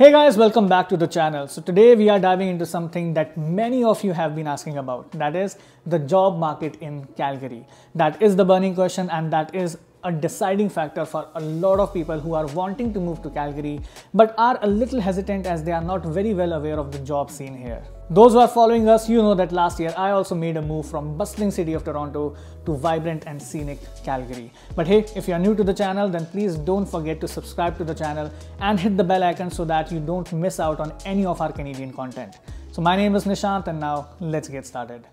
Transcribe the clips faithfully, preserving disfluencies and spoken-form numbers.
Hey guys, welcome back to the channel. So today we are diving into something that many of you have been asking about, that is the job market in Calgary. That is the burning question, and that is a deciding factor for a lot of people who are wanting to move to Calgary but are a little hesitant as they are not very well aware of the job scene here. Those who are following us, you know that last year I also made a move from bustling city of Toronto to vibrant and scenic Calgary. But hey, if you are new to the channel, then please don't forget to subscribe to the channel and hit the bell icon so that you don't miss out on any of our Canadian content. So my name is Nishant, and now let's get started.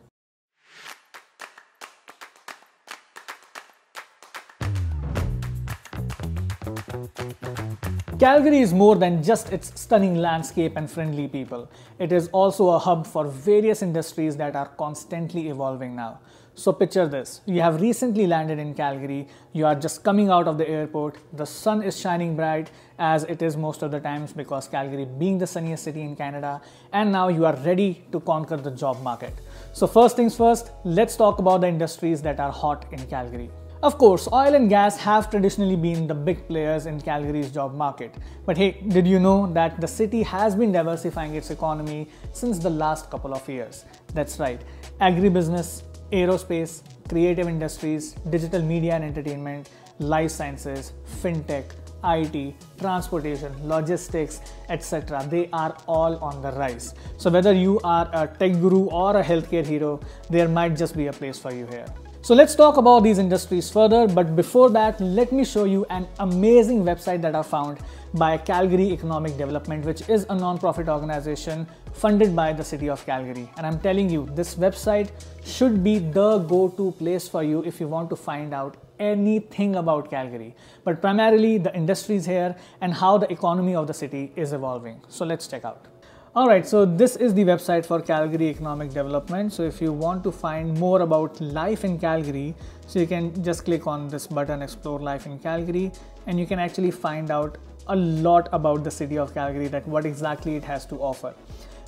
Calgary is more than just its stunning landscape and friendly people. It is also a hub for various industries that are constantly evolving now. So picture this, you have recently landed in Calgary, you are just coming out of the airport, the sun is shining bright as it is most of the times because Calgary being the sunniest city in Canada, and now you are ready to conquer the job market. So first things first, let's talk about the industries that are hot in Calgary. Of course, oil and gas have traditionally been the big players in Calgary's job market. But hey, did you know that the city has been diversifying its economy since the last couple of years? That's right, agribusiness, aerospace, creative industries, digital media and entertainment, life sciences, fintech, I T, transportation, logistics, et cetera. They are all on the rise. So whether you are a tech guru or a healthcare hero, there might just be a place for you here. So let's talk about these industries further, but before that, let me show you an amazing website that I found by Calgary Economic Development, which is a non-profit organization funded by the city of Calgary. And I'm telling you, this website should be the go-to place for you if you want to find out anything about Calgary, but primarily the industries here and how the economy of the city is evolving. So let's check out. Alright, so this is the website for Calgary Economic Development. So if you want to find more about life in Calgary, so you can just click on this button, explore life in Calgary, and you can actually find out a lot about the city of Calgary, that what exactly it has to offer.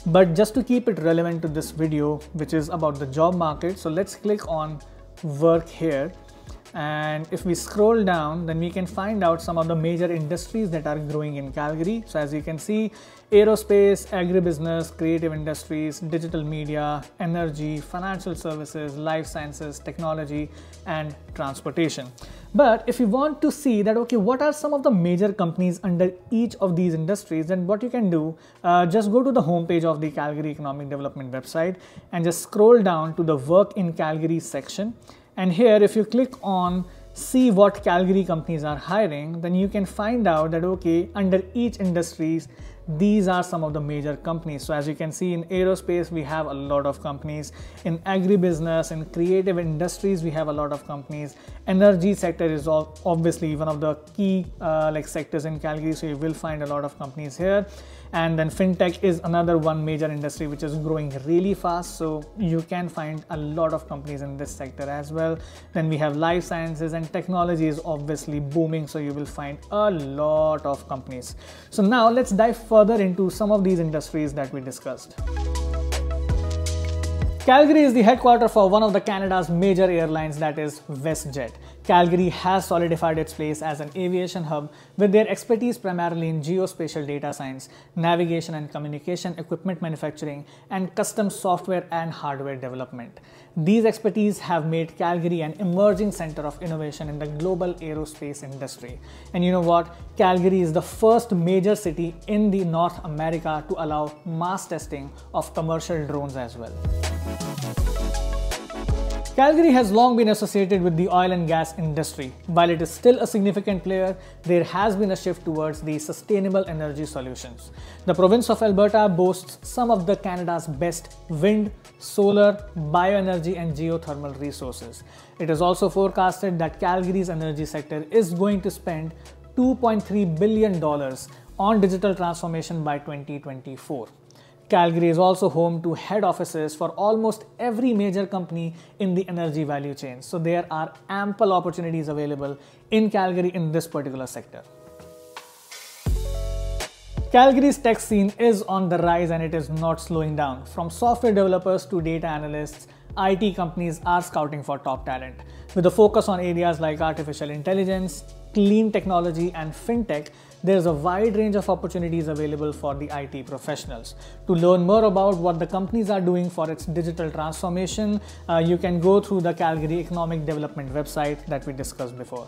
But just to keep it relevant to this video, which is about the job market, so let's click on work here. And if we scroll down, then we can find out some of the major industries that are growing in Calgary. So as you can see, aerospace, agribusiness, creative industries, digital media, energy, financial services, life sciences, technology, and transportation. But if you want to see that, okay, what are some of the major companies under each of these industries, then what you can do, uh, just go to the homepage of the Calgary Economic Development website and just scroll down to the work in Calgary section. And here, if you click on see what Calgary companies are hiring, then you can find out that, okay, under each industries, these are some of the major companies. So as you can see, in aerospace, we have a lot of companies. In agribusiness and creative industries, we have a lot of companies. Energy sector is obviously one of the key uh, like sectors in Calgary, so you will find a lot of companies here. And then fintech is another one major industry which is growing really fast, so you can find a lot of companies in this sector as well. Then we have life sciences, and technology is obviously booming, so you will find a lot of companies. So now let's dive further into some of these industries that we discussed. Calgary is the headquarters for one of the Canada's major airlines, that is WestJet. Calgary has solidified its place as an aviation hub with their expertise primarily in geospatial data science, navigation and communication equipment manufacturing, and custom software and hardware development. These expertise have made Calgary an emerging center of innovation in the global aerospace industry. And you know what? Calgary is the first major city in the North America to allow mass testing of commercial drones as well. Calgary has long been associated with the oil and gas industry. While it is still a significant player, there has been a shift towards the sustainable energy solutions. The province of Alberta boasts some of the Canada's best wind, solar, bioenergy, and geothermal resources. It is also forecasted that Calgary's energy sector is going to spend two point three billion dollars on digital transformation by twenty twenty-four. Calgary is also home to head offices for almost every major company in the energy value chain. So there are ample opportunities available in Calgary in this particular sector. Calgary's tech scene is on the rise, and it is not slowing down. From software developers to data analysts, I T companies are scouting for top talent. With a focus on areas like artificial intelligence, clean technology, and fintech, there's a wide range of opportunities available for the I T professionals. To learn more about what the companies are doing for its digital transformation, uh, you can go through the Calgary Economic Development website that we discussed before.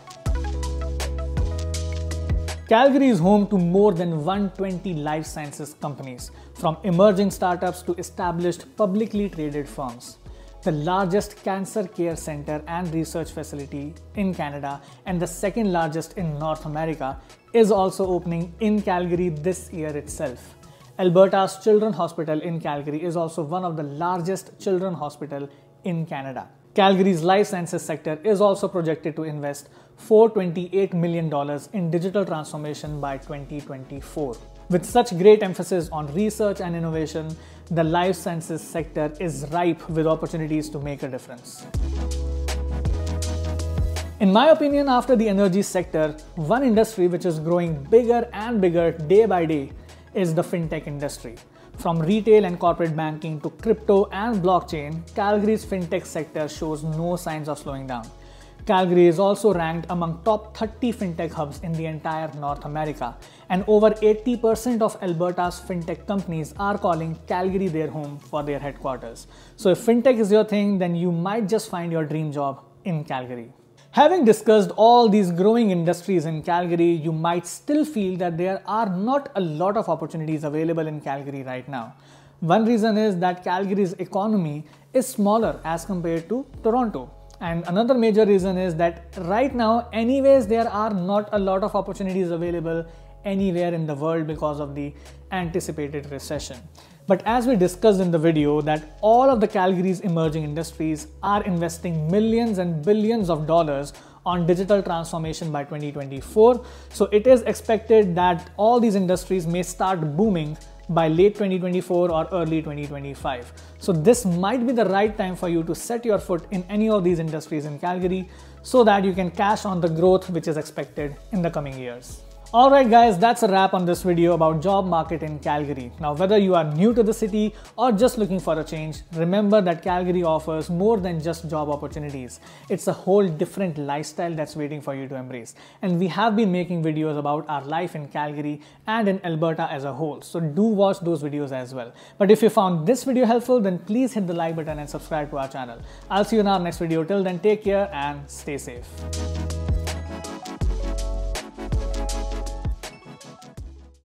Calgary is home to more than one hundred twenty life sciences companies, from emerging startups to established publicly traded firms. The largest cancer care center and research facility in Canada and the second largest in North America is also opening in Calgary this year itself. Alberta's Children's Hospital in Calgary is also one of the largest children's hospitals in Canada. Calgary's life sciences sector is also projected to invest four hundred twenty-eight million dollars in digital transformation by twenty twenty-four. With such great emphasis on research and innovation, the life sciences sector is ripe with opportunities to make a difference. In my opinion, after the energy sector, one industry which is growing bigger and bigger day by day is the fintech industry. From retail and corporate banking to crypto and blockchain, Calgary's fintech sector shows no signs of slowing down. Calgary is also ranked among top thirty fintech hubs in the entire North America, and over eighty percent of Alberta's fintech companies are calling Calgary their home for their headquarters. So if fintech is your thing, then you might just find your dream job in Calgary. Having discussed all these growing industries in Calgary, you might still feel that there are not a lot of opportunities available in Calgary right now. One reason is that Calgary's economy is smaller as compared to Toronto. And another major reason is that right now, anyways, there are not a lot of opportunities available anywhere in the world because of the anticipated recession. But as we discussed in the video, that all of the Calgary's emerging industries are investing millions and billions of dollars on digital transformation by twenty twenty-four. So it is expected that all these industries may start booming by late twenty twenty-four or early twenty twenty-five. So this might be the right time for you to set your foot in any of these industries in Calgary so that you can cash on the growth which is expected in the coming years. Alright guys, that's a wrap on this video about job market in Calgary. Now whether you are new to the city or just looking for a change, remember that Calgary offers more than just job opportunities. It's a whole different lifestyle that's waiting for you to embrace. And we have been making videos about our life in Calgary and in Alberta as a whole. So do watch those videos as well. But if you found this video helpful, then please hit the like button and subscribe to our channel. I'll see you in our next video. Till then, take care and stay safe.